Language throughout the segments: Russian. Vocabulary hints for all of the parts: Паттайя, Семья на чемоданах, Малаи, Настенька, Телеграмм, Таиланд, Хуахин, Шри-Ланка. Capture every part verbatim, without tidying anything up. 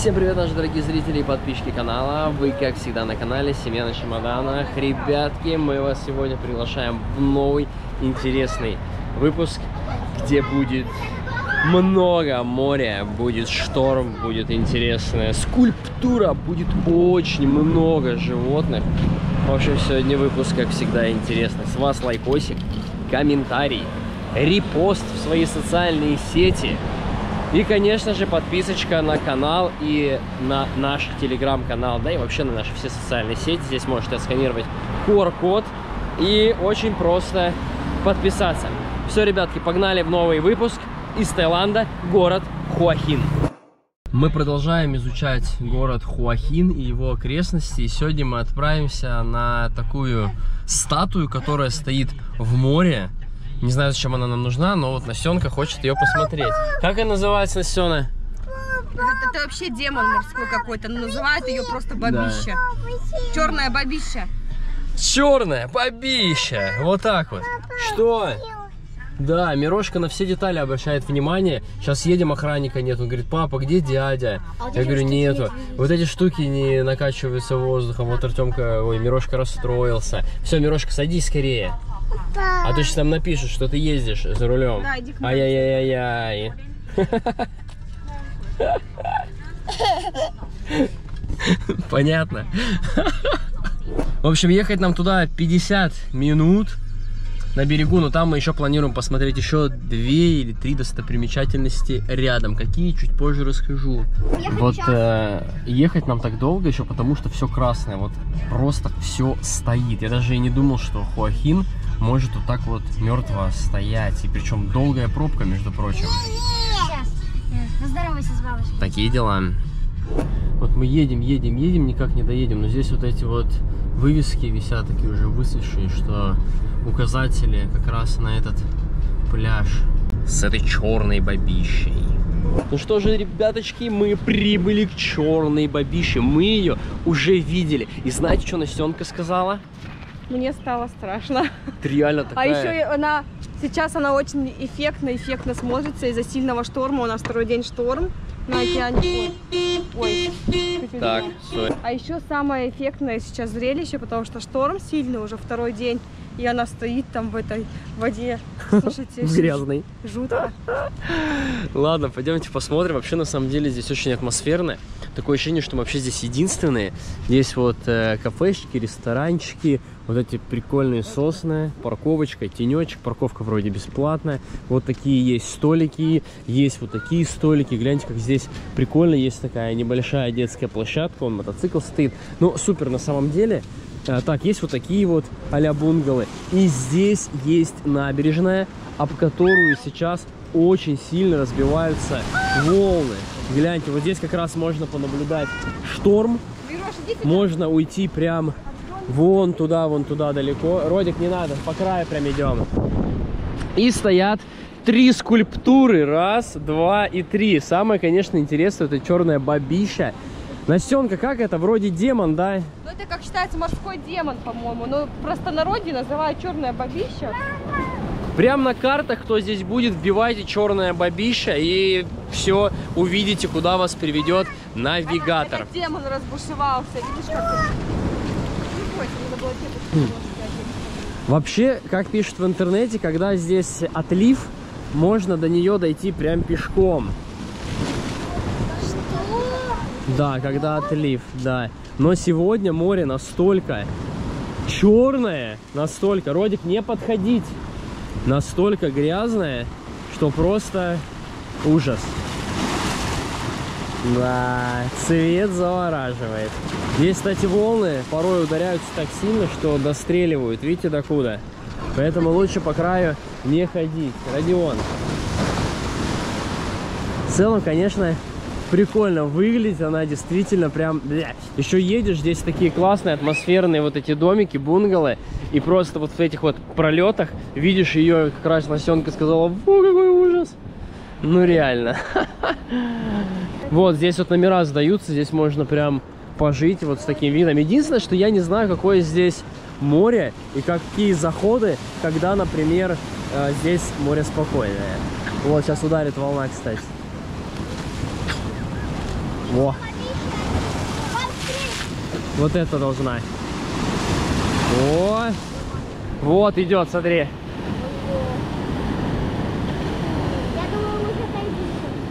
Всем привет, наши дорогие зрители и подписчики канала. Вы, как всегда, на канале Семья на чемоданах. Ребятки, мы вас сегодня приглашаем в новый интересный выпуск, где будет много моря, будет шторм, будет интересная скульптура, будет очень много животных. В общем, сегодня выпуск, как всегда, интересный. С вас лайкосик, комментарий, репост в свои социальные сети. И, конечно же, подписочка на канал и на наш телеграм-канал, да и вообще на наши все социальные сети. Здесь можете отсканировать ку ар-код и очень просто подписаться. Все, ребятки, погнали в новый выпуск из Таиланда, город Хуахин. Мы продолжаем изучать город Хуахин и его окрестности. И сегодня мы отправимся на такую статую, которая стоит в море. Не знаю, зачем она нам нужна, но вот Насенка хочет ее посмотреть. Как она называется, Насена? Это, это вообще демон морской какой-то. Называют ее просто бабища. Да. Черная бабища. Черная бабища. Вот так вот. Что? Да, Мирошка на все детали обращает внимание. Сейчас едем, охранника нет. Он говорит: папа, где дядя? А я говорю: нету. Вот эти штуки не накачиваются воздухом. Вот Артемка, ой, Мирошка расстроился. Все, Мирошка, садись скорее. А ты сейчас там напишешь, что ты ездишь за рулем. Да, иди к нам. Ай-яй-яй-яй. Понятно. В общем, ехать нам туда пятьдесят минут на берегу, но там мы еще планируем посмотреть еще две или три достопримечательности рядом. Какие, чуть позже расскажу. Вот э, ехать нам так долго еще, потому что все красное, вот просто все стоит. Я даже и не думал, что Хуахин может вот так вот мертво стоять. И причем долгая пробка, между прочим. Поздоровайся с бабушкой. Такие дела. Вот мы едем, едем, едем, никак не доедем. Но здесь вот эти вот вывески висят, такие уже высохшие, что указатели как раз на этот пляж с этой черной бабищей. Ну что же, ребяточки, мы прибыли к черной бабище. Мы ее уже видели. И знаете, что Настенка сказала? Мне стало страшно. Ты реально такая? А еще она, сейчас она очень эффектно, эффектно смотрится из-за сильного шторма. У нас второй день шторм на океане. Ой, так, стой. А еще самое эффектное сейчас зрелище, потому что шторм сильный уже второй день. И она стоит там в этой воде. Слушайте, грязный. Жутко. Ладно, пойдемте посмотрим. Вообще, на самом деле, здесь очень атмосферно. Такое ощущение, что мы вообще здесь единственные. Здесь вот э, кафешки, ресторанчики, вот эти прикольные сосны, парковочка, тенечек. Парковка вроде бесплатная. Вот такие есть столики, есть вот такие столики. Гляньте, как здесь прикольно. Есть такая небольшая детская площадка, он мотоцикл стоит. Ну, супер на самом деле. Так, есть вот такие вот а-ля бунгалы. И здесь есть набережная, об которую сейчас очень сильно разбиваются волны. Гляньте, вот здесь как раз можно понаблюдать шторм. Можно уйти прям вон туда, вон туда далеко. Родик, не надо, по краю прям идем. И стоят три скульптуры. Раз, два и три. Самое, конечно, интересное, это черная бабища. Настенка, как это? Вроде демон, да? Ну, это, как считается, морской демон, по-моему. Но простонародье называют черная бабища. Прям на картах, кто здесь будет, вбивайте черная бабища и все, увидите, куда вас приведет навигатор. Этот демон разбушевался. Видишь, как он? Вообще, как пишут в интернете, когда здесь отлив, можно до нее дойти прям пешком. Да, когда отлив, да. Но сегодня море настолько черное, настолько, Родик, не подходить, настолько грязное, что просто ужас. Да, цвет завораживает. Здесь, кстати, волны порой ударяются так сильно, что достреливают, видите, докуда. Поэтому лучше по краю не ходить. Родион. В целом, конечно, прикольно выглядит она, действительно прям... Бля. Еще едешь, здесь такие классные атмосферные вот эти домики, бунгалы. И просто вот в этих вот пролетах видишь ее, как раз Настенка сказала: фу, какой ужас. Ну реально. Вот здесь вот номера сдаются, здесь можно прям пожить вот с таким видом. Единственное, что я не знаю, какое здесь море и какие заходы, когда, например, здесь море спокойное. Вот сейчас ударит волна, кстати. Во. Вот это должна. О. Вот идет, смотри.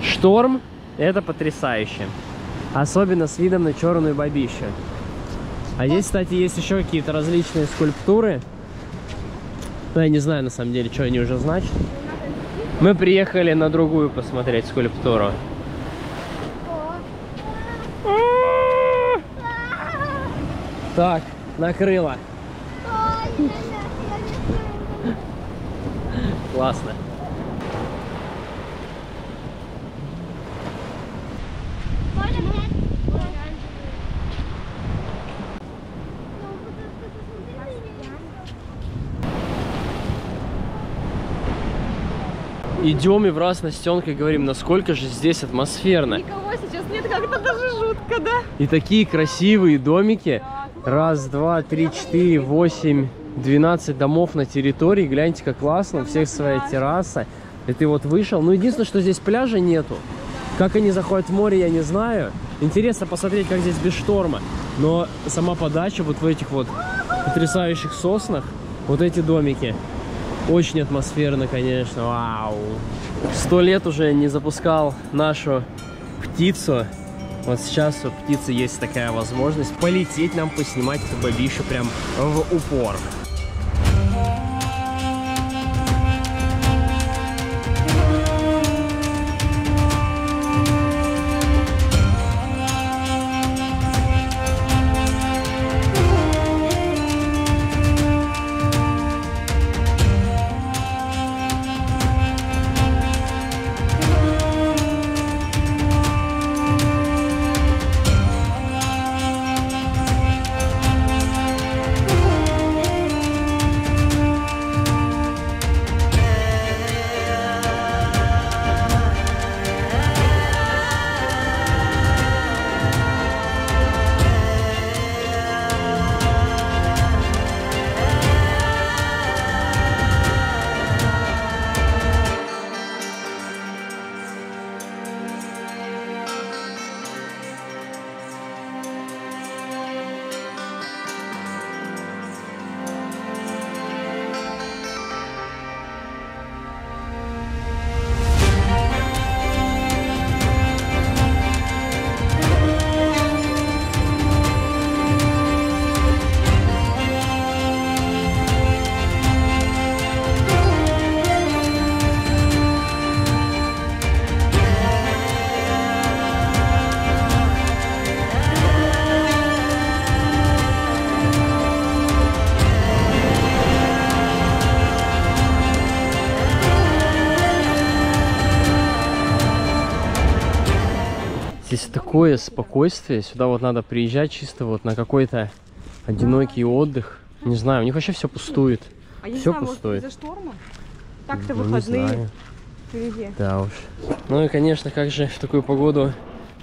Шторм — это потрясающе. Особенно с видом на черную бабищу. А здесь, кстати, есть еще какие-то различные скульптуры. Ну, я не знаю, на самом деле, что они уже значат. Мы приехали на другую посмотреть скульптуру. Так, накрыло. Классно. Идем и в раз на стенке говорим, насколько же здесь атмосферно. Никого сейчас нет, как-то даже жутко, да? И такие красивые домики. Раз, два, три, четыре, восемь, двенадцать домов на территории. Гляньте, как классно, у всех своя терраса. И ты вот вышел. Ну, единственное, что здесь пляжа нету. Как они заходят в море, я не знаю. Интересно посмотреть, как здесь без шторма. Но сама подача вот в этих вот потрясающих соснах, вот эти домики. Очень атмосферно, конечно. Вау! Сто лет уже не запускал нашу птицу. Вот сейчас у птицы есть такая возможность полететь нам, поснимать эту бабищу прям в упор. Здесь такое спокойствие, сюда вот надо приезжать чисто вот на какой-то одинокий отдых. Не знаю, у них вообще все пустует. А я все не знаю, пустует. Может, из-за шторма? Так-то ну, выходные впереди. Да уж. Ну и, конечно, как же в такую погоду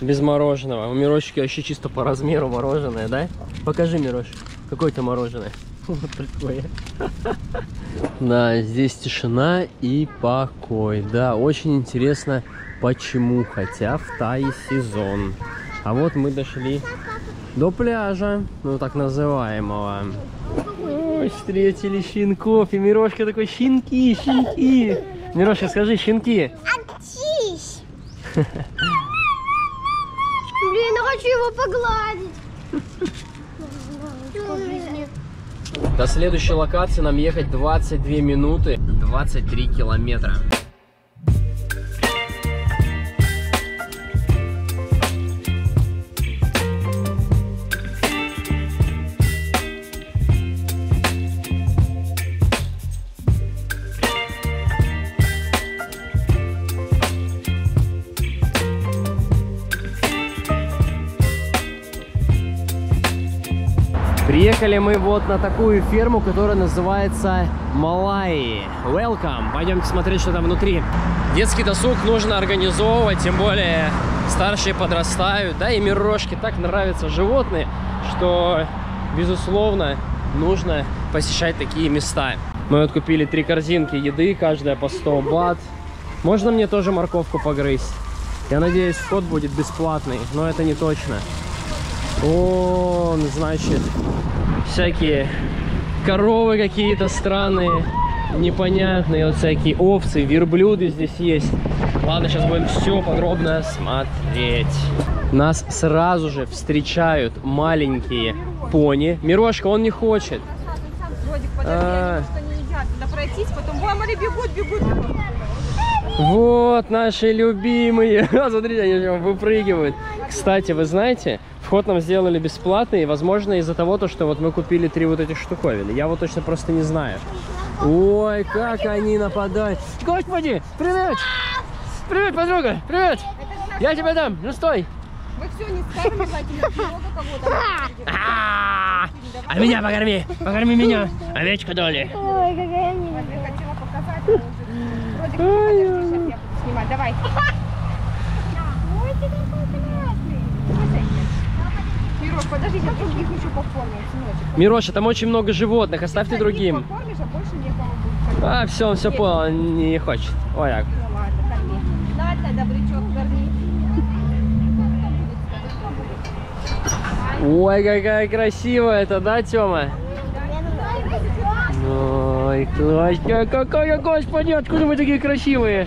без мороженого. У Мирошки вообще чисто по размеру мороженое, да? Покажи, Мирош, какое-то мороженое. Вот такое. Да, здесь тишина и покой. Да, очень интересно. Почему? Хотя в Тае сезон. А вот мы дошли до пляжа, ну так называемого. Ой, встретили щенков, и Мирошка такой: щенки, щенки. Мирошка, скажи: щенки. Отчись. Блин, я хочу его погладить. До следующей локации нам ехать двадцать две минуты, двадцать три километра. Приехали мы вот на такую ферму, которая называется Малаи. Welcome! Пойдемте смотреть, что там внутри. Детский досуг нужно организовывать, тем более старшие подрастают. Да, и Мирошке так нравятся животные, что, безусловно, нужно посещать такие места. Мы вот купили три корзинки еды, каждая по сто бат. Можно мне тоже морковку погрызть? Я надеюсь, вход будет бесплатный, но это не точно. Вон, значит, всякие коровы какие-то странные, непонятные, вот всякие овцы, верблюды здесь есть. Ладно, сейчас будем все подробно смотреть. Нас сразу же встречают маленькие пони. Мирошка, он не хочет. А... Вот наши любимые. Смотрите, они же выпрыгивают. Кстати, вы знаете, вход нам сделали бесплатный, возможно, из-за того, что вот мы купили три вот этих штуковины. Я вот точно просто не знаю. Ой, как они нападают. Господи, привет! Привет, подруга, привет! Я тебя дам, ну стой! Вы все не скармливайте, много кого-то. А меня покорми, покорми меня, овечка Доли. Ой, какая милая. Я хотела показать, но вроде как, сейчас я буду снимать, давай. Ой, ты такой классный. Слушай, Мирош, подожди, я других еще покормлю, сыночек. Мироша, там очень много животных, оставьте другим. Ты покормишь, а больше некому будет. А, все, он все понял, он не хочет. Ой, так. Ой, какая красивая это, да, Тёма? Ой, классная какая, господи, откуда вы такие красивые?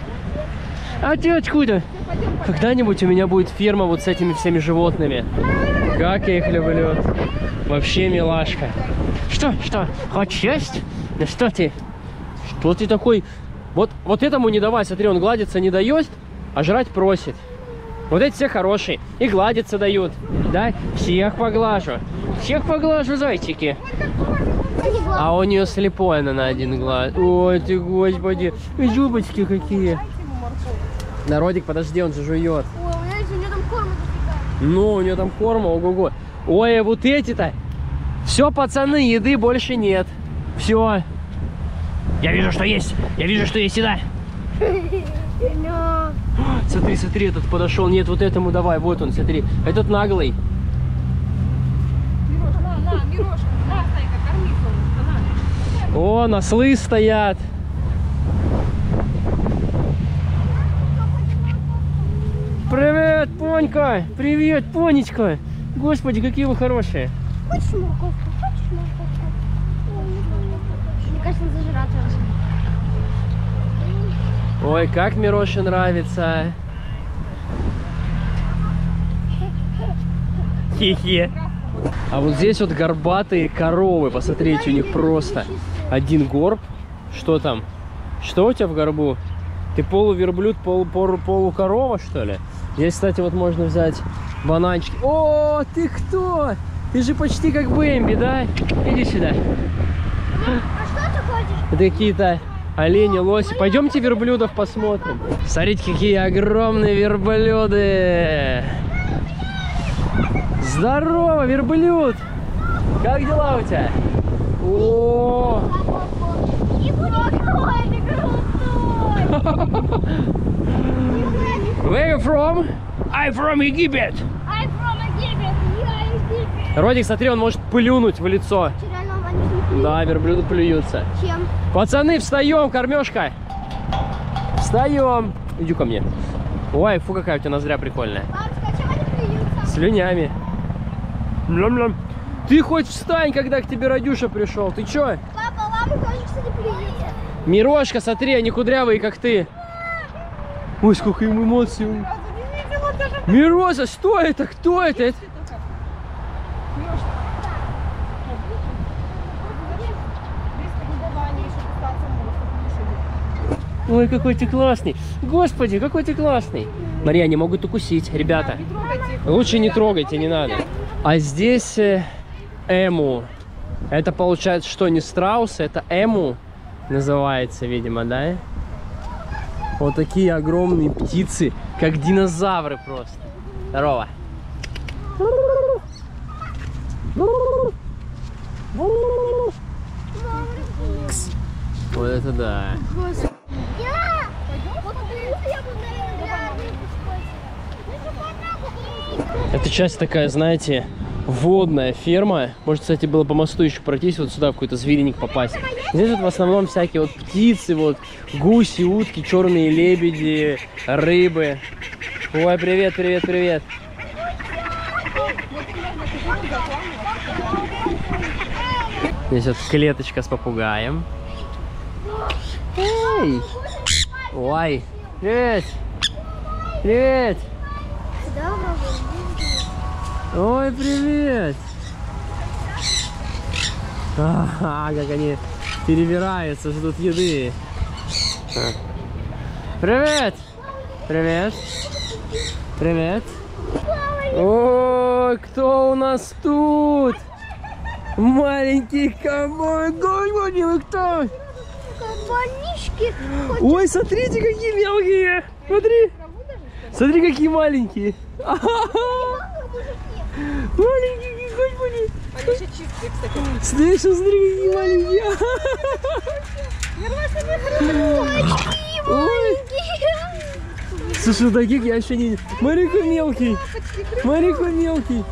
А ты откуда? Когда-нибудь у меня будет ферма вот с этими всеми животными. Как я их люблю. Вообще милашка. Что, что, хочешь есть? Да что ты? Что ты такой? Вот, вот этому не давай, смотри, он гладится не дает, а жрать просит. Вот эти все хорошие. И гладиться дают. Да? Всех поглажу. Всех поглажу, зайчики. А у нее слепое она на один глаз. Ой, ты господи. И зубочки какие. Народик, подожди, он же жует. Ну, у нее там корма, ого-го. Ой, вот эти-то. Все, пацаны, еды больше нет. Все. Я вижу, что есть. Я вижу, что есть еда. Смотри, смотри, этот подошел. Нет, вот этому давай, вот он, смотри. Этот наглый. Мирошка, на, на, Мирошка, на, стайка, корми, солнышко, на. О, наслы стоят. Привет, Понька! Привет, Понечка! Господи, какие вы хорошие! Хочешь морковку? Хочешь морковку? Мне кажется, зажираться вообще. Ой, как Мироше нравится. Хе-хе. А вот здесь вот горбатые коровы. Посмотрите, у них просто один горб. Что там? Что у тебя в горбу? Ты полуверблюд, полу, полу, полукорова, что ли? Здесь, кстати, вот можно взять бананчики. О, ты кто? Ты же почти как Бэмби, да? Иди сюда. А что ты хочешь? Это какие-то... олени, лоси. Пойдемте верблюдов посмотрим. Смотрите, какие огромные верблюды. Здорово, верблюд. Как дела у тебя? О! Where you from? I'm from Egypt. I'm from Egypt. Родик, смотри, он может плюнуть в лицо. Да, верблюды плюются. Чем? Пацаны, встаем, кормежка. Встаем. Иди ко мне. Ой, фу, какая у тебя ноздря прикольная. Мамочка, чем они плюются? Слюнями. Блям-блям. Ты хоть встань, когда к тебе Радюша пришел. Ты че? Папа, лапы тоже, кстати, плюются. Мирошка, смотри, они кудрявые, как ты. Ой, сколько им эмоций. Мироза, что это? Кто это? Ой, какой ты классный. Господи, какой ты классный. Мария, они могут укусить, ребята. Лучше не трогайте, не надо. А здесь эму. Это получается, что не страус, это эму называется, видимо, да? Вот такие огромные птицы, как динозавры просто. Здорово. Вот это да. Это часть такая, знаете, водная ферма. Может, кстати, было по мосту еще пройтись, вот сюда в какой-то звериник попасть. Здесь вот в основном всякие вот птицы, вот гуси, утки, черные лебеди, рыбы. Ой, привет, привет, привет. Здесь вот клеточка с попугаем. Эй! Ой! Привет! Привет! Ой, привет! А, как они перебираются, ждут еды. Привет! Привет! Привет! Ой, кто у нас тут? Маленький ковбой, говнюк, кто? Ковбойнички. Ой, смотрите, какие мелкие! Смотри, смотри, какие маленькие! Маленькие, ковбойники. Они еще чистые, кстати. Смотри, смотри, какие маленькие! Очки маленькие! Слушай, таких я еще не. Марику мелкий, Марику мелкий.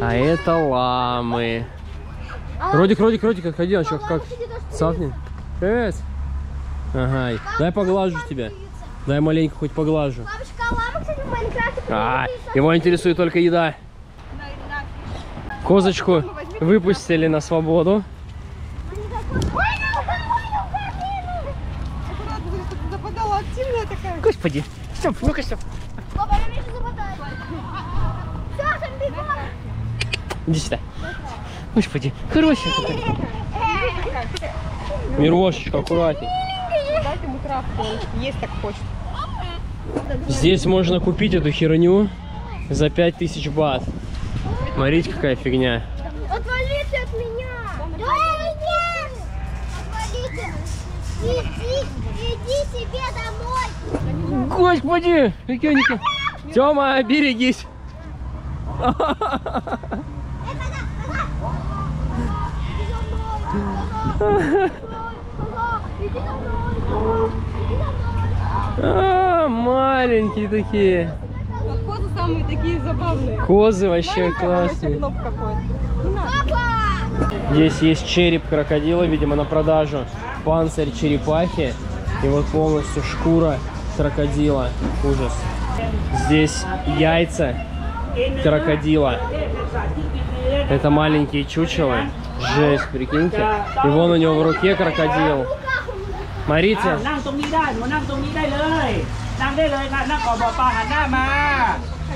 А это ламы. Родик, Родик, Родик, отходи, а что, как? Цапни. Привет. Ага, дай поглажу тебя. Дай маленько хоть поглажу. А, его интересует только еда. Козочку выпустили на свободу. Господи, Стёп, ну-ка, Стёп. Иди сюда. Господи, хороший такой. Мирошечка, аккуратней. Дайте ему травку, он есть так хочет. Здесь можно купить эту херню за пять тысяч бат. Смотрите, какая фигня. Отвалите от меня! Отвалите! Иди, иди себе домой! Господи! Какие они... Тёма, берегись! А, маленькие такие. Вот козы самые такие забавные. Козы вообще классные. Здесь есть череп крокодила, видимо, на продажу. Панцирь черепахи. И вот полностью шкура крокодила. Ужас. Здесь яйца крокодила. Это маленькие чучела. Жесть, прикиньте. И вон у него в руке крокодил. Марица.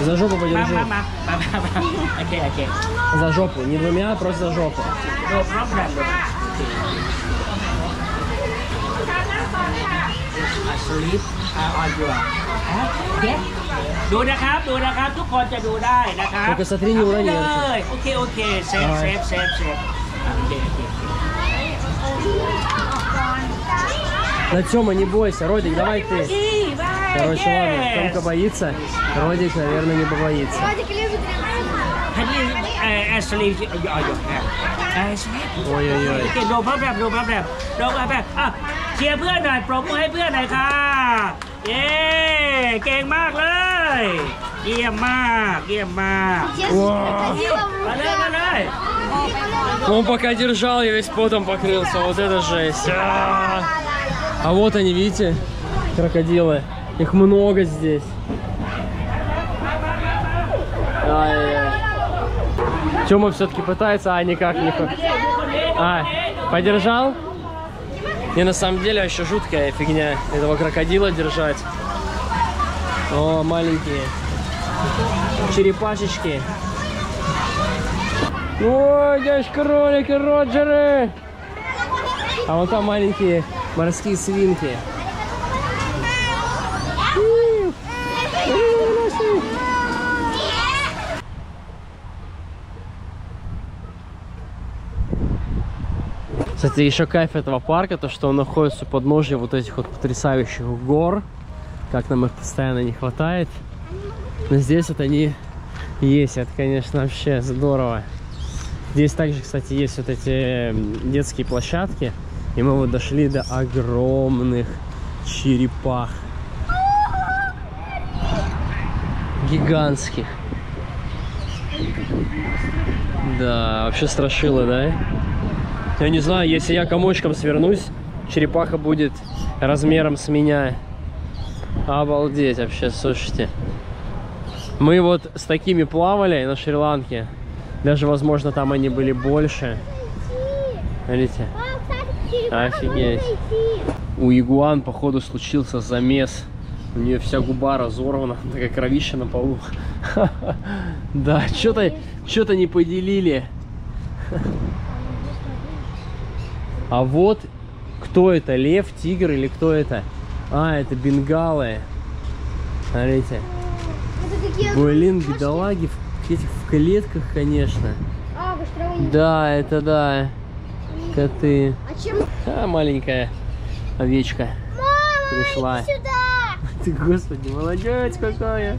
За жопу подержи. За жопу, не двумя, а просто за жопу. Только смотри, не урони. Окей, окей, сейф, сейф, сейф, сейф. Да, Тёма, не бойся, Родик, давай ты. Короче, ладно, Тёмка боится, Родик, наверное, не побоится. Ой-ой-ой. Он пока держал, я весь потом покрылся. Вот это жесть. А вот они, видите, крокодилы. Их много здесь. Тёма все-таки пытается, а никак не хочет. А, подержал? Не, на самом деле вообще жуткая фигня этого крокодила держать. О, маленькие черепашечки. Ой, дядь кролики, Роджеры! А вон там маленькие морские свинки. Кстати, еще кайф этого парка, то что он находится у подножия вот этих вот потрясающих гор, как нам их постоянно не хватает. Но здесь вот они есть, это, конечно, вообще здорово. Здесь также, кстати, есть вот эти детские площадки, и мы вот дошли до огромных черепах. Гигантских. Да, вообще страшило, да? Я не знаю, если я комочком свернусь, черепаха будет размером с меня. Обалдеть вообще, слушайте. Мы вот с такими плавали на Шри-Ланке. Даже, возможно, там они были больше. Смотрите. Офигеть. У игуан, походу, случился замес. У нее вся губа разорвана, такая кровища на полу. Да, что-то не поделили. А вот кто это? Лев, тигр или кто это? А, это бенгалы. Смотрите. Блин, бедолаги в, этих, в клетках, конечно. А, да, это да. Коты. А чем... а, маленькая овечка. Мама, пришла. Иди сюда. Ты, господи, молодец какая.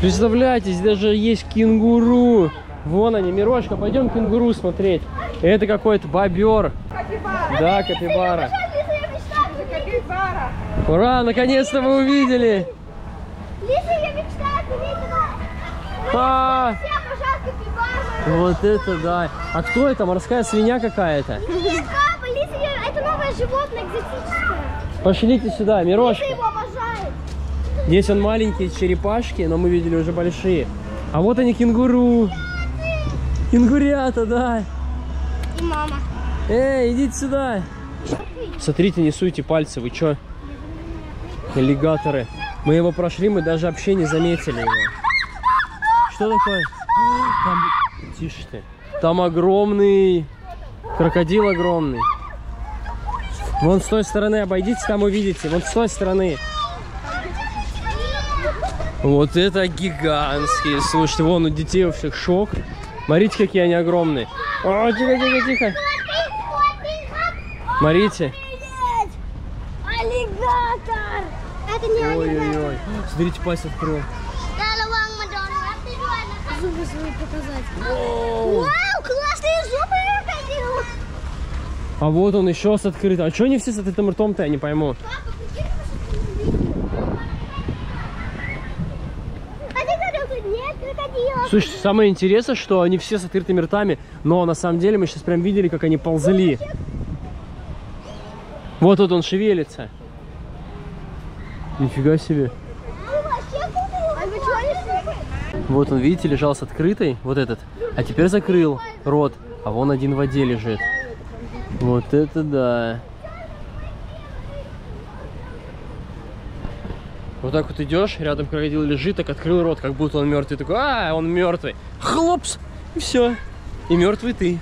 Представляете, здесь даже есть кенгуру. Вон они, Мирошка, пойдем кенгуру смотреть. Это какой-то бобер. Капибара. Да, капибара. Ура, наконец-то мы увидели. Лиза, я мечтаю, увидела. Вот это да. А кто это? Морская свинья какая-то? Животное экзотическое. Пошлите сюда, Мирошка. Его обожает. Здесь он маленькие черепашки, но мы видели уже большие. А вот они кенгуру. Кенгурята, Кенгурята да. И мама. Эй, идите сюда. Смотрите, не суйте пальцы, вы чё? Аллигаторы. Мы его прошли, мы даже вообще не заметили его. Что такое? Там... тише ты. Там огромный... крокодил огромный. Вон с той стороны обойдите, там увидите. Вон с той стороны. Вот это гигантские. Слушайте, вон у детей у всех шок. Смотрите, какие они огромные. О, тихо, тихо, тихо. Смотрите. Аллигатор. Это не аллигатор. Смотрите, пасть открыл. Зубы свои показать. Вау, классные зубы. А вот он еще с открытым. А что они все с открытым ртом-то, я не пойму. Слушай, самое интересное, что они все с открытыми ртами, но на самом деле мы сейчас прям видели, как они ползли. Вот тут он шевелится. Нифига себе. Вот он, видите, лежал с открытой, вот этот. А теперь закрыл рот, а вон один в воде лежит. Вот это да. Вот так вот идешь, рядом крокодил лежит, так открыл рот, как будто он мертвый. Такой, а, он мертвый. Хлопс! И все. И мертвый ты.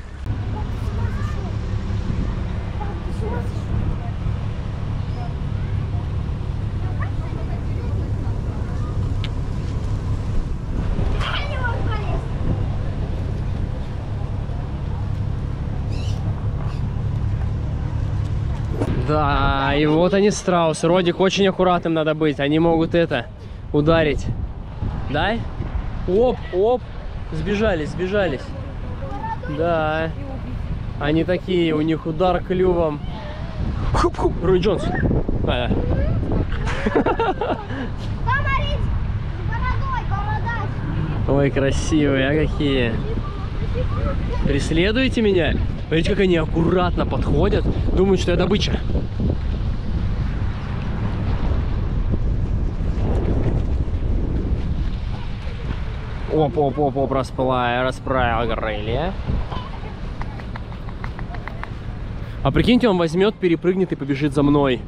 Да, и вот они, страусы. Родик, очень аккуратным надо быть. Они могут это, ударить. Дай. Оп, оп. Сбежались, сбежались. Да. Они такие, у них удар клювом. Хуп-хуп, Руи Джонс. А, да. Ой, красивые, а какие. Преследуете меня? Смотрите, как они аккуратно подходят. Думают, что я добыча. Оп-оп-оп-оп, расправил, расправил крылья. А прикиньте, он возьмет, перепрыгнет и побежит за мной.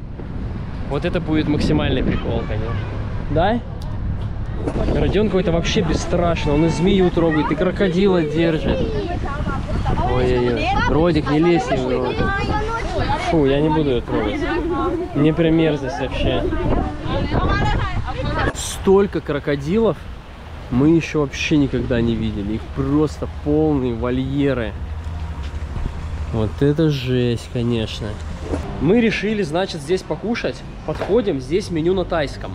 Вот это будет максимальный прикол, конечно. Да? Родион какой-то вообще бесстрашный. Он и змею трогает, и крокодила держит. Ой-ой-ой. Родик, не лезь в него. Фу, я не буду ее трогать. Мне прям мерзость вообще. Столько крокодилов. мы еще вообще никогда не видели. Их просто полные вольеры. Вот это жесть, конечно. Мы решили, значит, здесь покушать. Подходим, здесь меню на тайском.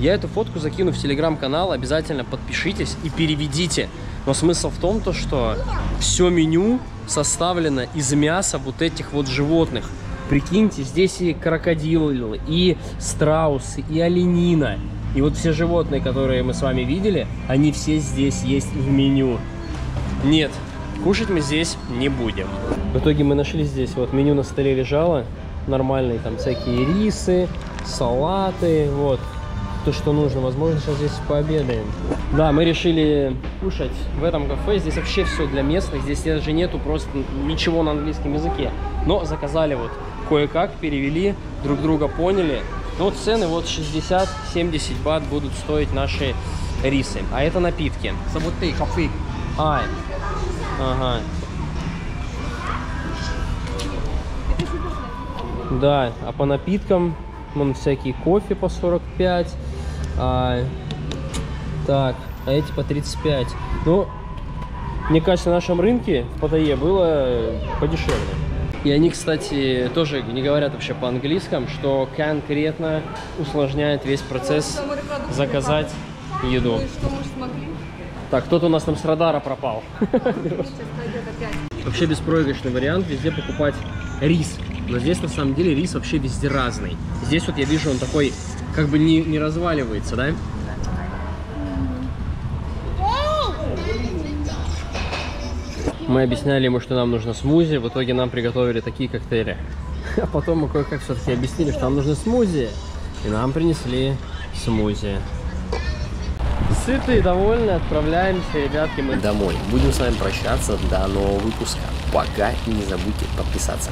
Я эту фотку закину в телеграм-канал, обязательно подпишитесь и переведите. Но смысл в том, то, что все меню составлено из мяса вот этих вот животных. Прикиньте, здесь и крокодилы, и страусы, и оленина. И вот все животные, которые мы с вами видели, они все здесь есть в меню. Нет, кушать мы здесь не будем. В итоге мы нашли здесь, вот меню на столе лежало, нормальные там всякие рисы, салаты, вот. То, что нужно. Возможно, сейчас здесь пообедаем. Да, мы решили кушать в этом кафе. Здесь вообще все для местных. Здесь даже нету просто ничего на английском языке. Но заказали вот кое-как, перевели, друг друга поняли. Ну, вот цены вот шестьдесят-семьдесят бат будут стоить наши рисы. А это напитки. Сабуты, кофе. А, ага. Да, а по напиткам... Вон всякие кофе по сорок пять, а, так, а эти по тридцать пять. Ну, мне кажется, на нашем рынке в Паттайе было подешевле. И они, кстати, тоже не говорят вообще по-английскому, что конкретно усложняет весь процесс заказать еду. Так, кто-то у нас там с радара пропал. Вообще беспроигрышный вариант везде покупать рис. Но здесь на самом деле рис вообще везде разный. Здесь вот я вижу, он такой, как бы не, не разваливается, да? Мы объясняли ему, что нам нужно смузи, в итоге нам приготовили такие коктейли. А потом мы кое-как все-таки объяснили, что нам нужно смузи, и нам принесли смузи. Сытые, довольны, отправляемся, ребятки, мы домой. Будем с вами прощаться до нового выпуска. Пока, и не забудьте подписаться.